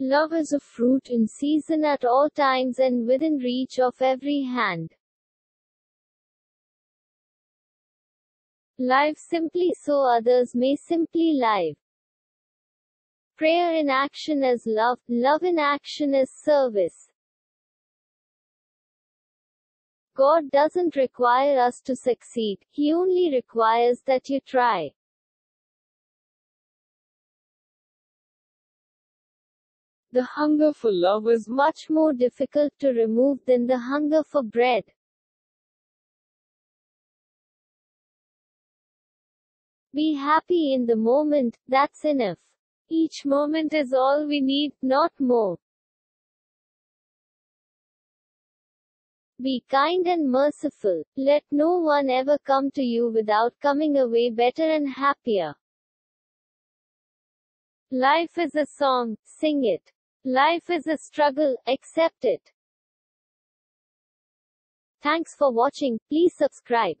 Love is a fruit in season at all times and within reach of every hand. Live simply so others may simply live. Prayer in action is love, love in action is service. God doesn't require us to succeed, He only requires that you try. The hunger for love is much more difficult to remove than the hunger for bread. Be happy in the moment, that's enough. Each moment is all we need, not more. Be kind and merciful. Let no one ever come to you without coming away better and happier. Life is a song, sing it. Life is a struggle, accept it. Thanks for watching. Please subscribe.